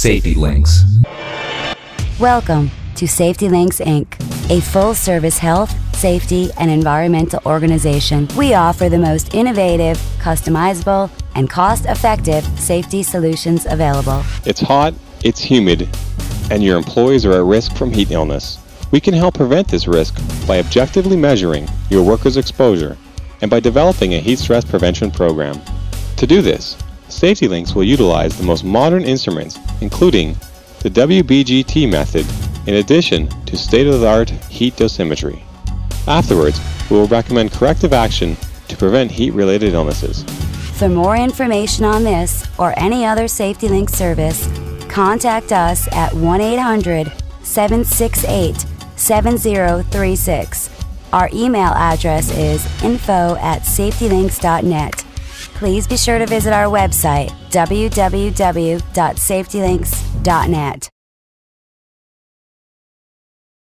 Safety Links. Welcome to Safety Links, Inc., a full-service health, safety, and environmental organization. We offer the most innovative, customizable, and cost-effective safety solutions available. It's hot, it's humid, and your employees are at risk from heat illness. We can help prevent this risk by objectively measuring your workers' exposure and by developing a heat stress prevention program. To do this, Safety Links will utilize the most modern instruments, including the WBGT method, in addition to state-of-the-art heat dosimetry. Afterwards, we will recommend corrective action to prevent heat-related illnesses. For more information on this or any other Safety Links service, contact us at 1-800-768-7036. Our email address is info@safetylinks.net. Please be sure to visit our website, www.safetylinks.net.